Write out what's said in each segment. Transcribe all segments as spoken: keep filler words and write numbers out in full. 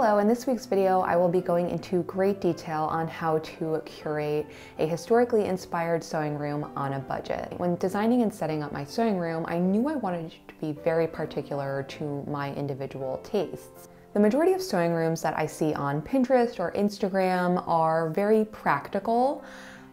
Hello, in this week's video I will be going into great detail on how to curate a historically inspired sewing room on a budget. When designing and setting up my sewing room, I knew I wanted it to be very particular to my individual tastes. The majority of sewing rooms that I see on Pinterest or Instagram are very practical,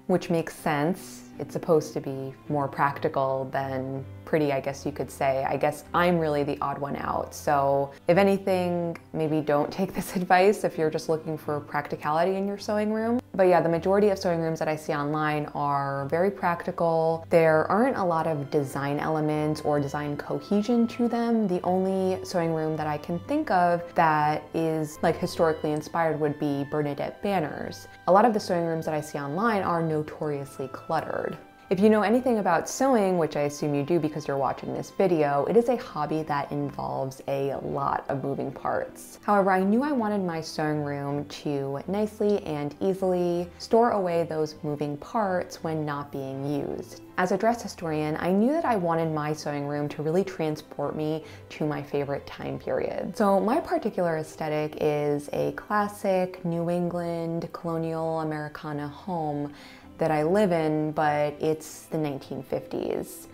which makes sense. It's supposed to be more practical than pretty, I guess you could say. I guess I'm really the odd one out. So if anything, maybe don't take this advice if you're just looking for practicality in your sewing room. But yeah, the majority of sewing rooms that I see online are very practical. There aren't a lot of design elements or design cohesion to them. The only sewing room that I can think of that is like historically inspired would be Bernadette Banner's. A lot of the sewing rooms that I see online are notoriously cluttered. If you know anything about sewing, which I assume you do because you're watching this video, it is a hobby that involves a lot of moving parts. However, I knew I wanted my sewing room to nicely and easily store away those moving parts when not being used. As a dress historian, I knew that I wanted my sewing room to really transport me to my favorite time period. So my particular aesthetic is a classic New England colonial Americana home that I live in, but it's the nineteen fifties,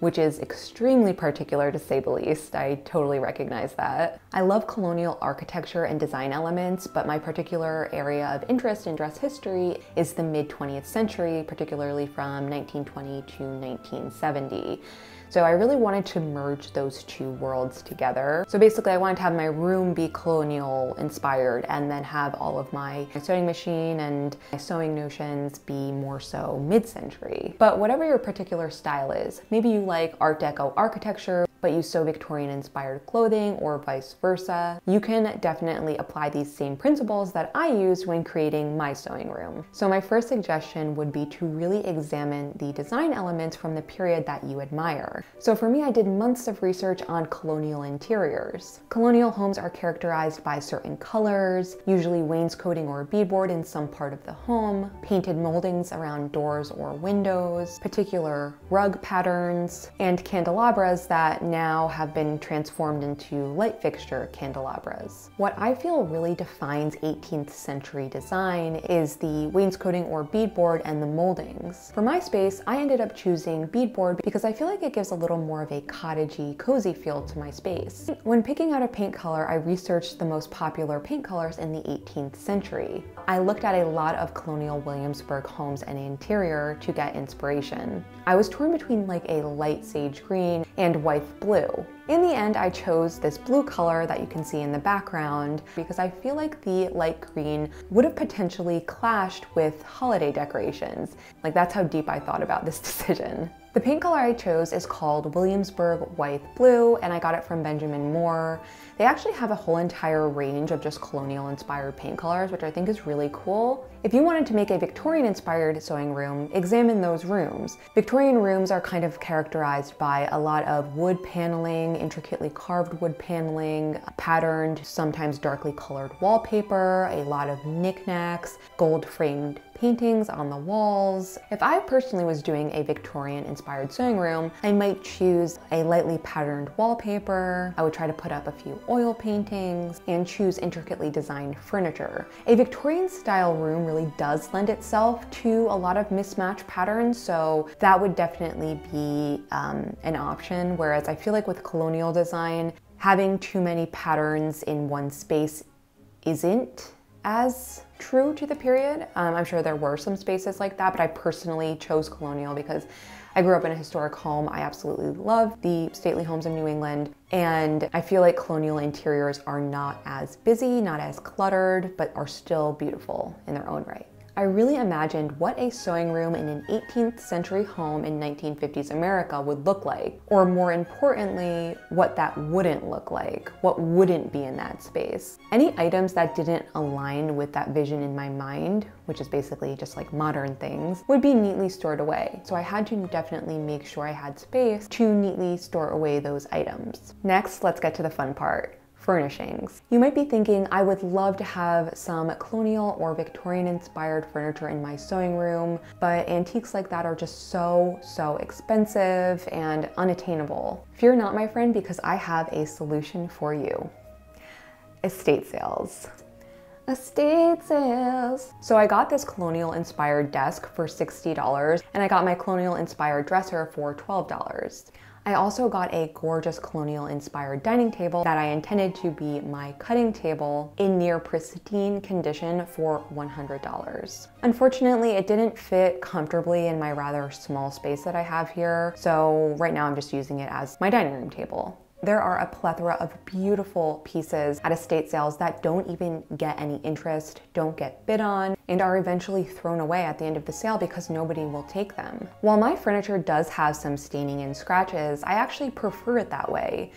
which is extremely particular to say the least. I totally recognize that. I love colonial architecture and design elements, but my particular area of interest in dress history is the mid twentieth century, particularly from nineteen twenty to nineteen seventy. So I really wanted to merge those two worlds together. So basically I wanted to have my room be colonial inspired and then have all of my sewing machine and my sewing notions be more so mid-century. But whatever your particular style is, maybe you like Art Deco architecture, but you sew Victorian inspired clothing or vice versa, you can definitely apply these same principles that I used when creating my sewing room. So my first suggestion would be to really examine the design elements from the period that you admire. So for me, I did months of research on colonial interiors. Colonial homes are characterized by certain colors, usually wainscoting or beadboard in some part of the home, painted moldings around doors or windows, particular rug patterns, and candelabras that now have been transformed into light fixture candelabras. What I feel really defines eighteenth century design is the wainscoting or beadboard and the moldings. For my space, I ended up choosing beadboard because I feel like it gives a little more of a cottagey, cozy feel to my space. When picking out a paint color, I researched the most popular paint colors in the eighteenth century. I looked at a lot of Colonial Williamsburg homes and interior to get inspiration. I was torn between like a light sage green and white blue. In the end, I chose this blue color that you can see in the background because I feel like the light green would have potentially clashed with holiday decorations. Like, that's how deep I thought about this decision. The paint color I chose is called Williamsburg White Blue, and I got it from Benjamin Moore. They actually have a whole entire range of just colonial inspired paint colors, which I think is really cool. If you wanted to make a Victorian inspired sewing room, examine those rooms. Victorian rooms are kind of characterized by a lot of wood paneling, intricately carved wood paneling, patterned, sometimes darkly colored wallpaper, a lot of knickknacks, gold framed paintings on the walls. If I personally was doing a Victorian inspired sewing room, I might choose a lightly patterned wallpaper. I would try to put up a few oil paintings and choose intricately designed furniture. A Victorian style room really does lend itself to a lot of mismatch patterns, so that would definitely be um, an option. Whereas I feel like with colonial design, having too many patterns in one space isn't as true to the period. Um, I'm sure there were some spaces like that, but I personally chose colonial because I grew up in a historic home. I absolutely love the stately homes of New England, and I feel like colonial interiors are not as busy, not as cluttered, but are still beautiful in their own right. I really imagined what a sewing room in an eighteenth century home in nineteen fifties America would look like, or more importantly, what that wouldn't look like, what wouldn't be in that space. Any items that didn't align with that vision in my mind, which is basically just like modern things, would be neatly stored away. So I had to definitely make sure I had space to neatly store away those items. Next, let's get to the fun part. Furnishings. You might be thinking, I would love to have some colonial or Victorian inspired furniture in my sewing room, but antiques like that are just so, so expensive and unattainable. Fear not, my friend, because I have a solution for you. estate sales. Estate sales. So I got this colonial inspired desk for sixty dollars and I got my colonial inspired dresser for twelve dollars. I also got a gorgeous colonial inspired dining table that I intended to be my cutting table in near pristine condition for one hundred dollars. Unfortunately, it didn't fit comfortably in my rather small space that I have here. So right now I'm just using it as my dining room table. There are a plethora of beautiful pieces at estate sales that don't even get any interest, don't get bid on, and are eventually thrown away at the end of the sale because nobody will take them. While my furniture does have some staining and scratches, I actually prefer it that way.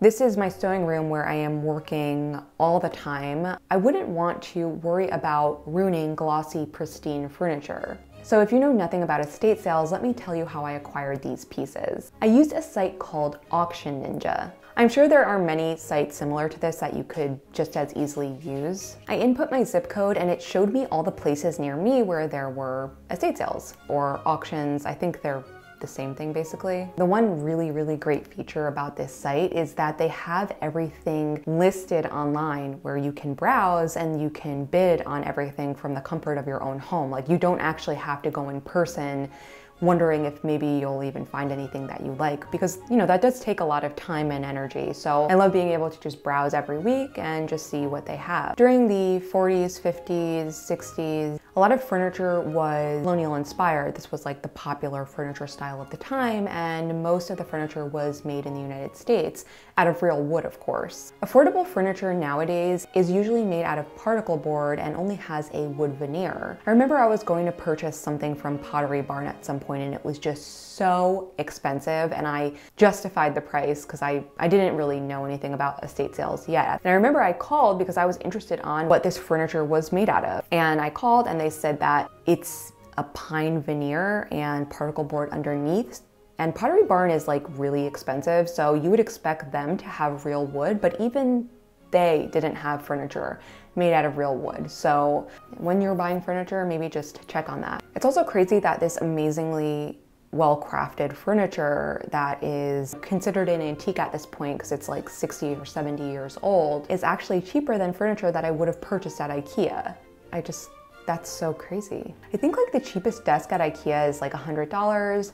This is my sewing room where I am working all the time. I wouldn't want to worry about ruining glossy, pristine furniture. So if you know nothing about estate sales, let me tell you how I acquired these pieces. I used a site called Auction Ninja. I'm sure there are many sites similar to this that you could just as easily use. I input my zip code and it showed me all the places near me where there were estate sales or auctions. I think they're the same thing basically. The one really, really great feature about this site is that they have everything listed online where you can browse and you can bid on everything from the comfort of your own home. Like you don't actually have to go in person wondering if maybe you'll even find anything that you like because, you know, that does take a lot of time and energy. So I love being able to just browse every week and just see what they have. During the forties, fifties, sixties, a lot of furniture was colonial inspired. This was like the popular furniture style of the time, and most of the furniture was made in the United States out of real wood, of course. Affordable furniture nowadays is usually made out of particle board and only has a wood veneer. I remember I was going to purchase something from Pottery Barn at some point and it was just so expensive, and I justified the price because I, I didn't really know anything about estate sales yet. And I remember I called because I was interested on what this furniture was made out of, and I called and they said that it's a pine veneer and particle board underneath. And Pottery Barn is like really expensive, so you would expect them to have real wood, but even they didn't have furniture made out of real wood. So when you're buying furniture, maybe just check on that. It's also crazy that this amazingly well-crafted furniture that is considered an antique at this point because it's like sixty or seventy years old is actually cheaper than furniture that I would have purchased at IKEA. I just, that's so crazy. I think like the cheapest desk at IKEA is like one hundred dollars.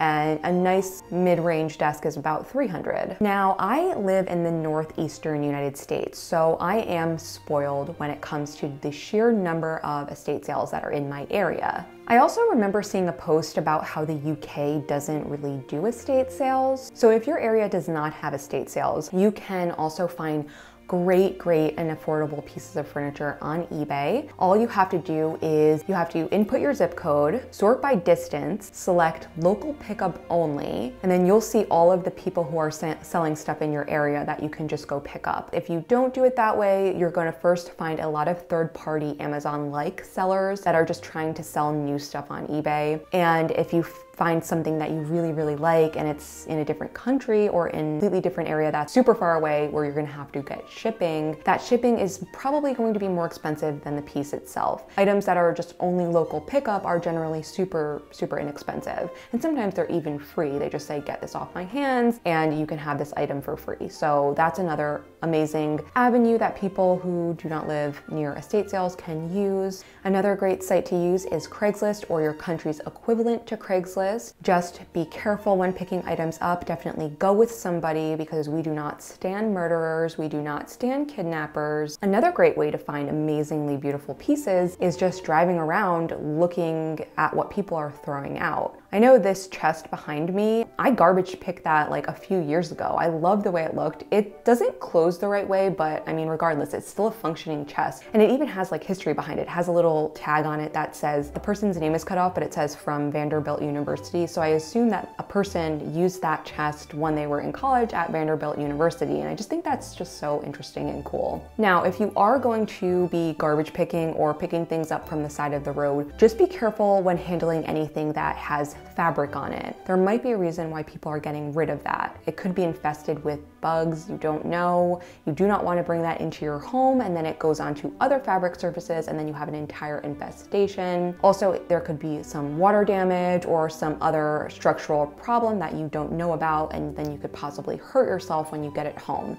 And a nice mid-range desk is about three hundred dollars. Now, I live in the northeastern United States, so I am spoiled when it comes to the sheer number of estate sales that are in my area. I also remember seeing a post about how the U K doesn't really do estate sales. So if your area does not have estate sales, you can also find great, great and affordable pieces of furniture on eBay. All you have to do is you have to input your zip code, sort by distance, select local pickup only, and then you'll see all of the people who are selling stuff in your area that you can just go pick up. If you don't do it that way, you're gonna first find a lot of third-party Amazon-like sellers that are just trying to sell new stuff on eBay. And if you find something that you really, really like and it's in a different country or in a completely different area that's super far away where you're gonna have to get shipping, that shipping is probably going to be more expensive than the piece itself. Items that are just only local pickup are generally super, super inexpensive. And sometimes they're even free. They just say, get this off my hands and you can have this item for free. So that's another amazing avenue that people who do not live near estate sales can use. Another great site to use is Craigslist or your country's equivalent to Craigslist. Just be careful when picking items up. Definitely go with somebody because we do not stand murderers. We do not stand kidnappers. Another great way to find amazingly beautiful pieces is just driving around looking at what people are throwing out. I know this chest behind me, I garbage picked that like a few years ago. I love the way it looked. It doesn't close the right way, but I mean, regardless, it's still a functioning chest. And it even has like history behind it. It has a little tag on it that says the person's name is cut off, but it says from Vanderbilt University. So I assume that a person used that chest when they were in college at Vanderbilt University. And I just think that's just so interesting and cool. Now, if you are going to be garbage picking or picking things up from the side of the road, just be careful when handling anything that has fabric on it. There might be a reason why people are getting rid of that. It could be infested with bugs, you don't know. You do not want to bring that into your home and then it goes onto other fabric surfaces and then you have an entire infestation. Also, there could be some water damage or some other structural problem that you don't know about and then you could possibly hurt yourself when you get it home.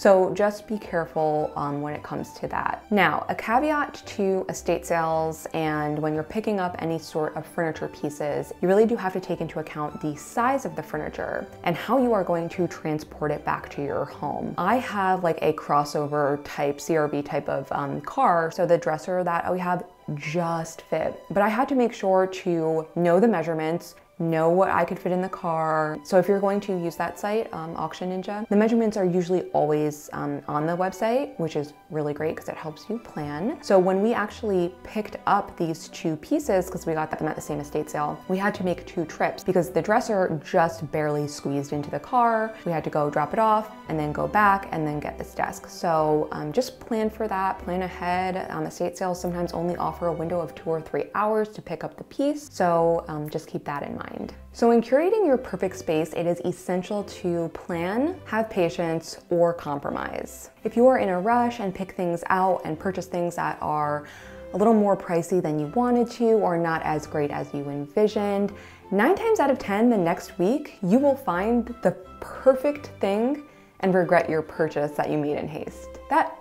So just be careful um, when it comes to that. Now, a caveat to estate sales and when you're picking up any sort of furniture pieces, you really do have to take into account the size of the furniture and how you are going to transport it back to your home. I have like a crossover type, C R V type of um, car, so the dresser that we have just fit, but I had to make sure to know the measurements, know what I could fit in the car. So if you're going to use that site, um, Auction Ninja, the measurements are usually always um, on the website, which is really great because it helps you plan. So when we actually picked up these two pieces, because we got them at the same estate sale, we had to make two trips because the dresser just barely squeezed into the car. We had to go drop it off and then go back and then get this desk. So um, just plan for that, plan ahead. Um, estate sales sometimes only offer a window of two or three hours to pick up the piece. So um, just keep that in mind. So in curating your perfect space, it is essential to plan, have patience, or compromise. If you are in a rush and pick things out and purchase things that are a little more pricey than you wanted to or not as great as you envisioned, nine times out of ten the next week, you will find the perfect thing and regret your purchase that you made in haste. That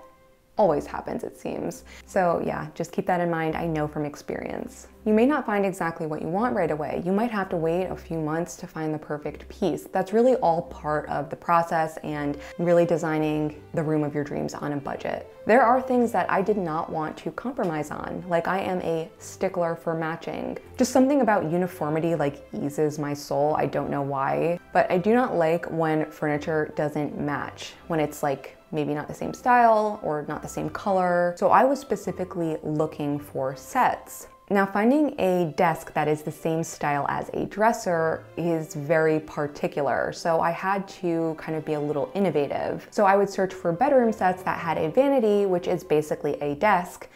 always happens, it seems. So yeah, just keep that in mind. I know from experience. You may not find exactly what you want right away. You might have to wait a few months to find the perfect piece. That's really all part of the process and really designing the room of your dreams on a budget. There are things that I did not want to compromise on. Like, I am a stickler for matching. Just something about uniformity like eases my soul. I don't know why, but I do not like when furniture doesn't match, when it's like maybe not the same style or not the same color. So I was specifically looking for sets. Now, finding a desk that is the same style as a dresser is very particular. So I had to kind of be a little innovative. So I would search for bedroom sets that had a vanity, which is basically a desk,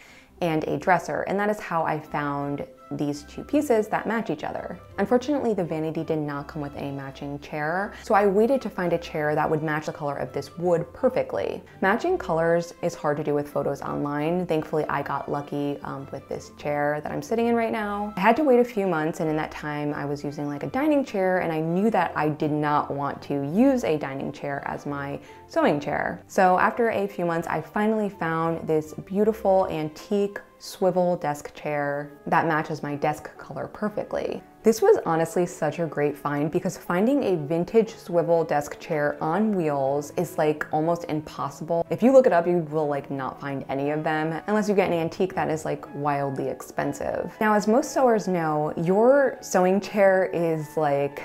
and a dresser. And that is how I found these two pieces that match each other. Unfortunately, the vanity did not come with a matching chair, so I waited to find a chair that would match the color of this wood perfectly. Matching colors is hard to do with photos online. Thankfully, I got lucky um, with this chair that I'm sitting in right now. I had to wait a few months, and in that time I was using like a dining chair, and I knew that I did not want to use a dining chair as my sewing chair. So after a few months, I finally found this beautiful antique swivel desk chair that matches my desk color perfectly. This was honestly such a great find because finding a vintage swivel desk chair on wheels is like almost impossible. If you look it up, you will like not find any of them unless you get an antique that is like wildly expensive. Now, as most sewers know, your sewing chair is like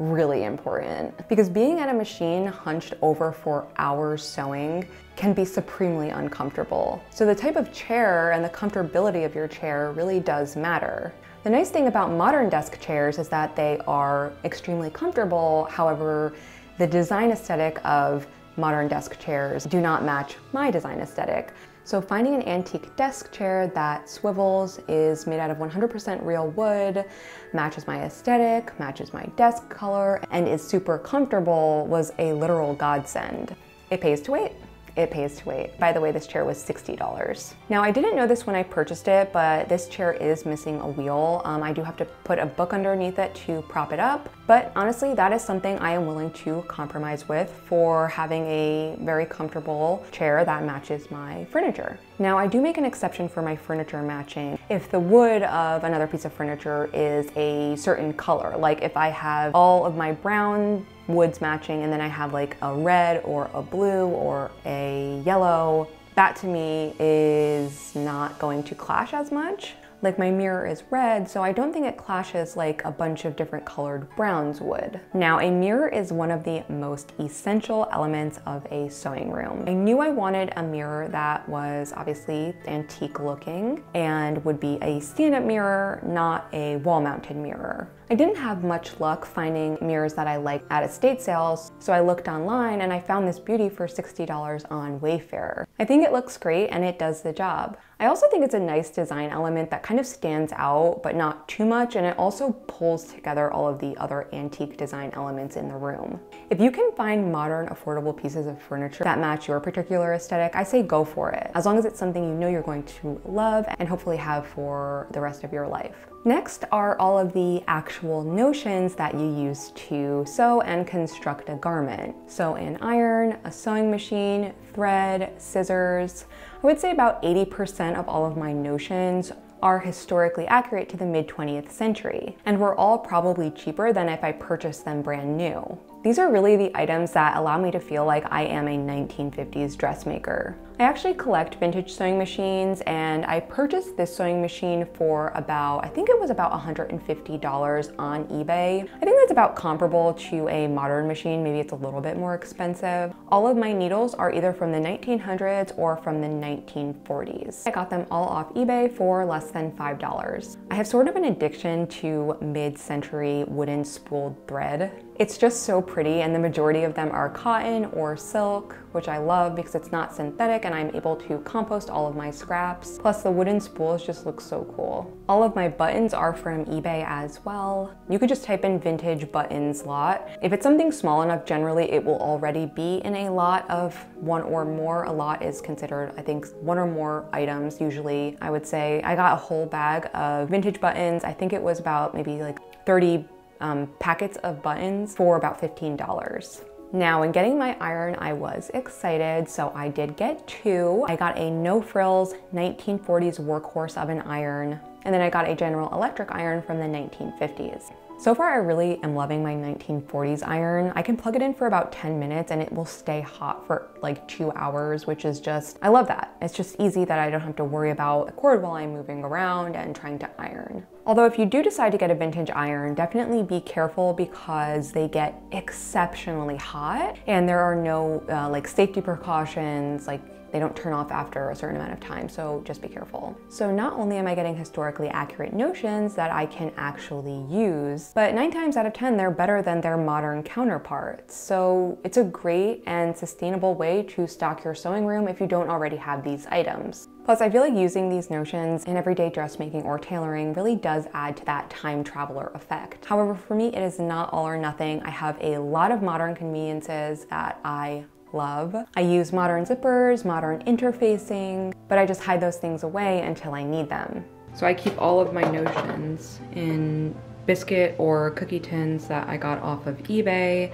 really important because being at a machine hunched over for hours sewing can be supremely uncomfortable. So the type of chair and the comfortability of your chair really does matter. The nice thing about modern desk chairs is that they are extremely comfortable. However, the design aesthetic of modern desk chairs do not match my design aesthetic. So finding an antique desk chair that swivels, is made out of one hundred percent real wood, matches my aesthetic, matches my desk color, and is super comfortable was a literal godsend. It pays to wait. It pays to wait. By the way, this chair was sixty dollars. Now, I didn't know this when I purchased it, but this chair is missing a wheel. Um, I do have to put a book underneath it to prop it up, but honestly, that is something I am willing to compromise with for having a very comfortable chair that matches my furniture. Now, I do make an exception for my furniture matching if the wood of another piece of furniture is a certain color. Like if I have all of my brown woods matching and then I have like a red or a blue or a yellow, that to me is not going to clash as much. Like my mirror is red, so I don't think it clashes like a bunch of different colored browns would. Now, a mirror is one of the most essential elements of a sewing room. I knew I wanted a mirror that was obviously antique looking and would be a stand-up mirror, not a wall-mounted mirror. I didn't have much luck finding mirrors that I liked at estate sales, so I looked online and I found this beauty for sixty dollars on Wayfair. I think it looks great and it does the job. I also think it's a nice design element that kind of stands out, but not too much, and it also pulls together all of the other antique design elements in the room. If you can find modern, affordable pieces of furniture that match your particular aesthetic, I say go for it, as long as it's something you know you're going to love and hopefully have for the rest of your life. Next are all of the actual actual notions that you use to sew and construct a garment. So an iron, a sewing machine, thread, scissors. I would say about eighty percent of all of my notions are historically accurate to the mid twentieth century, and were all probably cheaper than if I purchased them brand new. These are really the items that allow me to feel like I am a nineteen fifties dressmaker. I actually collect vintage sewing machines, and I purchased this sewing machine for about, I think it was about one hundred fifty dollars on eBay. I think that's about comparable to a modern machine, maybe it's a little bit more expensive. All of my needles are either from the nineteen hundreds or from the nineteen forties. I got them all off eBay for less than five dollars. I have sort of an addiction to mid-century wooden spooled thread. It's just so pretty, and the majority of them are cotton or silk, which I love because it's not synthetic and I'm able to compost all of my scraps. Plus the wooden spools just look so cool. All of my buttons are from eBay as well. You could just type in vintage buttons lot. If it's something small enough, generally it will already be in a lot of one or more. A lot is considered, I think, one or more items usually. I would say I got a whole bag of vintage buttons. I think it was about maybe like thirty um, packets of buttons for about fifteen dollars. Now, in getting my iron, I was excited, so I did get two. I got a no-frills nineteen forties workhorse of an iron, and then I got a General Electric iron from the nineteen fifties. So far, I really am loving my nineteen forties iron. I can plug it in for about ten minutes and it will stay hot for like two hours, which is just, I love that. It's just easy that I don't have to worry about the cord while I'm moving around and trying to iron. Although if you do decide to get a vintage iron, definitely be careful because they get exceptionally hot and there are no uh, like safety precautions, like they don't turn off after a certain amount of time, so just be careful. So not only am I getting historically accurate notions that I can actually use, but nine times out of ten, they're better than their modern counterparts. So it's a great and sustainable way to stock your sewing room if you don't already have these items. Plus, I feel like using these notions in everyday dressmaking or tailoring really does add to that time traveler effect. However, for me, it is not all or nothing. I have a lot of modern conveniences that I love. I use modern zippers, modern interfacing, but I just hide those things away until I need them. So I keep all of my notions in biscuit or cookie tins that I got off of eBay.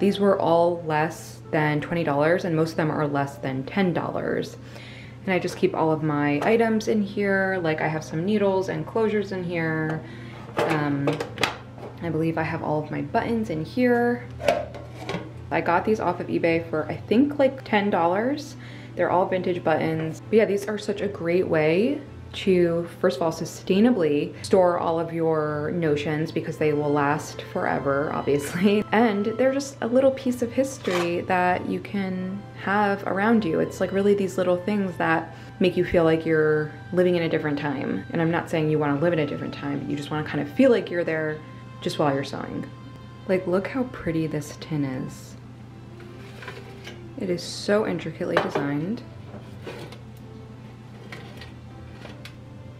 These were all less than twenty dollars and most of them are less than ten dollars. And I just keep all of my items in here, like I have some needles and closures in here. Um, I believe I have all of my buttons in here. I got these off of eBay for I think like ten dollars. They're all vintage buttons. But yeah, these are such a great way to, first of all, sustainably store all of your notions because they will last forever, obviously. And they're just a little piece of history that you can have around you. It's like really these little things that make you feel like you're living in a different time. And I'm not saying you want to live in a different time, but you just want to kind of feel like you're there just while you're sewing. Like, look how pretty this tin is. It is so intricately designed.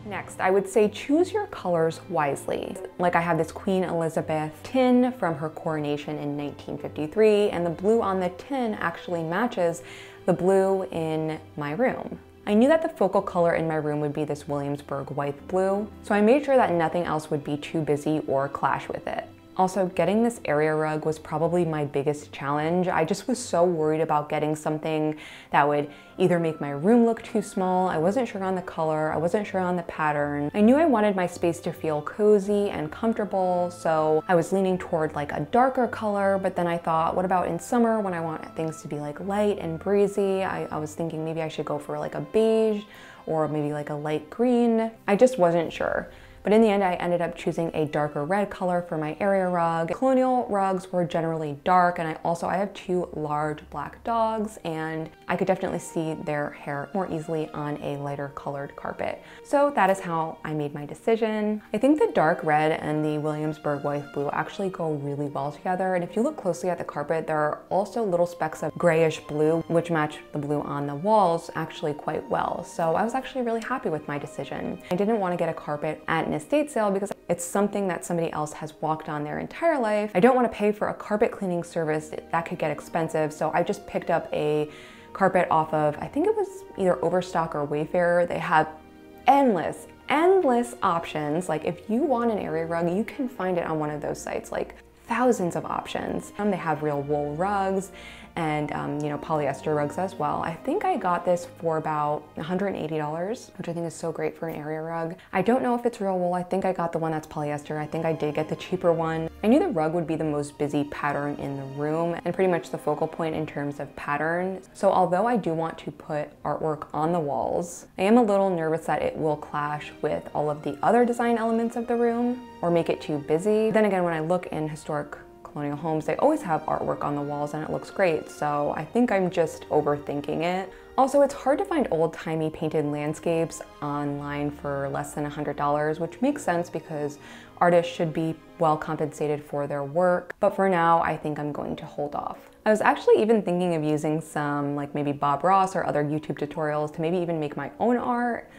Next, I would say choose your colors wisely. Like I have this Queen Elizabeth tin from her coronation in nineteen fifty-three, and the blue on the tin actually matches the blue in my room. I knew that the focal color in my room would be this Williamsburg white blue, so I made sure that nothing else would be too busy or clash with it. Also, getting this area rug was probably my biggest challenge. I just was so worried about getting something that would either make my room look too small. I wasn't sure on the color. I wasn't sure on the pattern. I knew I wanted my space to feel cozy and comfortable, so I was leaning toward like a darker color, but then I thought, what about in summer when I want things to be like light and breezy? I, I was thinking maybe I should go for like a beige or maybe like a light green. I just wasn't sure. But in the end, I ended up choosing a darker red color for my area rug. Colonial rugs were generally dark, and I also, I have two large black dogs, and I could definitely see their hair more easily on a lighter colored carpet. So that is how I made my decision. I think the dark red and the Williamsburg white blue actually go really well together, and if you look closely at the carpet, there are also little specks of grayish blue, which match the blue on the walls actually quite well. So I was actually really happy with my decision. I didn't want to get a carpet at an estate sale because it's something that somebody else has walked on their entire life. I don't want to pay for a carpet cleaning service. That could get expensive. So I just picked up a carpet off of, I think it was either Overstock or Wayfair. They have endless, endless options. Like if you want an area rug, you can find it on one of those sites, like thousands of options. Um, they have real wool rugs and um, you know, polyester rugs as well. I think I got this for about one hundred eighty dollars, which I think is so great for an area rug. I don't know if it's real wool. I think I got the one that's polyester. I think I did get the cheaper one. I knew the rug would be the most busy pattern in the room and pretty much the focal point in terms of pattern. So although I do want to put artwork on the walls, I am a little nervous that it will clash with all of the other design elements of the room or make it too busy. Then again, when I look in historic colonial homes, they always have artwork on the walls and it looks great, so I think I'm just overthinking it. Also, it's hard to find old-timey painted landscapes online for less than one hundred dollars, which makes sense because artists should be well compensated for their work, but for now I think I'm going to hold off. I was actually even thinking of using some, like maybe Bob Ross or other YouTube tutorials to maybe even make my own art.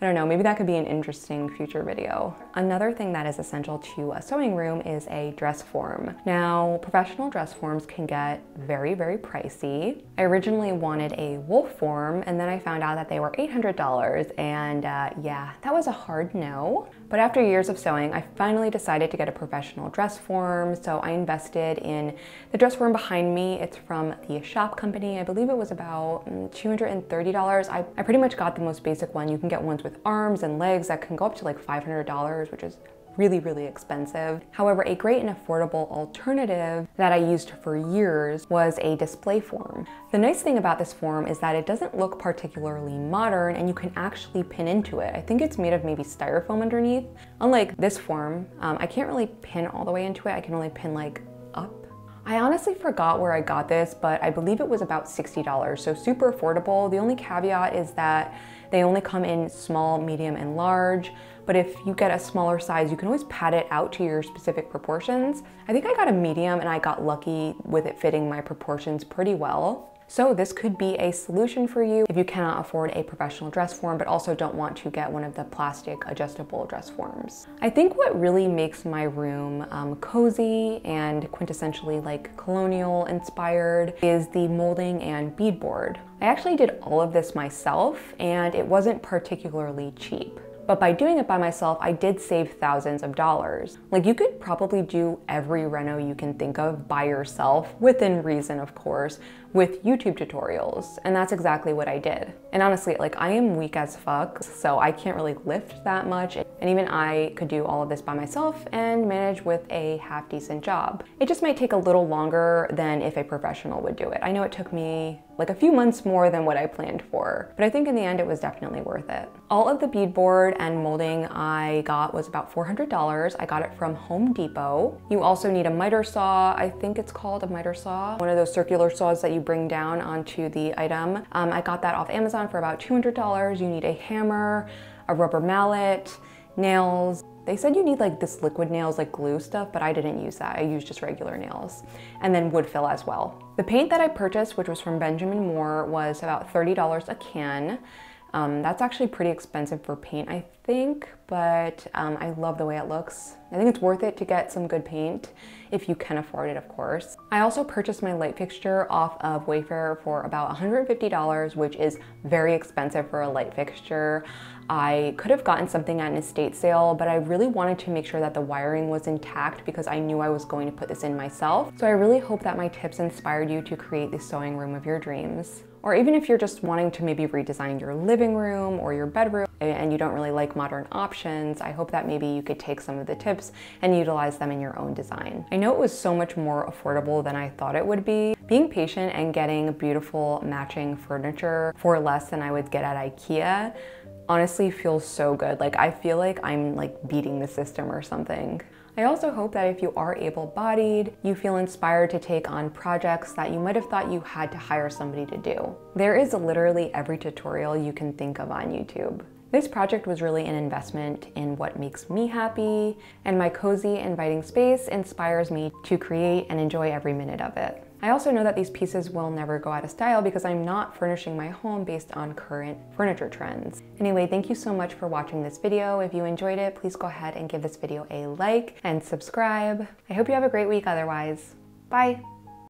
I don't know, maybe that could be an interesting future video. Another thing that is essential to a sewing room is a dress form. Now, professional dress forms can get very, very pricey. I originally wanted a wool form, and then I found out that they were eight hundred dollars, and uh, yeah, that was a hard no. But after years of sewing, I finally decided to get a professional dress form, so I invested in the dress form behind me. It's from The Shop Company. I believe it was about two hundred thirty dollars. I, I pretty much got the most basic one. You can get ones with arms and legs that can go up to like five hundred dollars, which is really, really expensive. However, a great and affordable alternative that I used for years was a display form. The nice thing about this form is that it doesn't look particularly modern and you can actually pin into it. I think it's made of maybe styrofoam underneath. Unlike this form, um, I can't really pin all the way into it. I can only pin like up. I honestly forgot where I got this, but I believe it was about sixty dollars, so super affordable. The only caveat is that they only come in small, medium, and large, but if you get a smaller size, you can always pad it out to your specific proportions. I think I got a medium and I got lucky with it fitting my proportions pretty well. So this could be a solution for you if you cannot afford a professional dress form, but also don't want to get one of the plastic adjustable dress forms. I think what really makes my room um, cozy and quintessentially like colonial inspired is the molding and beadboard. I actually did all of this myself and it wasn't particularly cheap. But by doing it by myself, I did save thousands of dollars. Like you could probably do every reno you can think of by yourself, within reason of course, with YouTube tutorials. And that's exactly what I did. And honestly, like I am weak as fuck, so I can't really lift that much. And even I could do all of this by myself and manage with a half decent job. It just might take a little longer than if a professional would do it. I know it took me like a few months more than what I planned for, but I think in the end it was definitely worth it. All of the beadboard and molding I got was about four hundred dollars. I got it from Home Depot. You also need a miter saw. I think it's called a miter saw, one of those circular saws that you bring down onto the item. Um, I got that off Amazon for about two hundred dollars. You need a hammer, a rubber mallet, nails. They said you need like this liquid nails, like glue stuff, but I didn't use that. I used just regular nails, and then wood fill as well. The paint that I purchased, which was from Benjamin Moore, was about thirty dollars a can. Um, that's actually pretty expensive for paint, I think, but um, I love the way it looks. I think it's worth it to get some good paint if you can afford it, of course. I also purchased my light fixture off of Wayfair for about one hundred fifty dollars, which is very expensive for a light fixture. I could have gotten something at an estate sale, but I really wanted to make sure that the wiring was intact because I knew I was going to put this in myself. So I really hope that my tips inspired you to create the sewing room of your dreams. Or even if you're just wanting to maybe redesign your living room or your bedroom and you don't really like modern options, I hope that maybe you could take some of the tips and utilize them in your own design. I know it was so much more affordable than I thought it would be. Being patient and getting beautiful matching furniture for less than I would get at IKEA honestly feels so good. Like I feel like I'm like beating the system or something. I also hope that if you are able-bodied, you feel inspired to take on projects that you might have thought you had to hire somebody to do. There is literally every tutorial you can think of on YouTube. This project was really an investment in what makes me happy, and my cozy, inviting space inspires me to create and enjoy every minute of it. I also know that these pieces will never go out of style because I'm not furnishing my home based on current furniture trends. Anyway, thank you so much for watching this video. If you enjoyed it, please go ahead and give this video a like and subscribe. I hope you have a great week otherwise. Bye!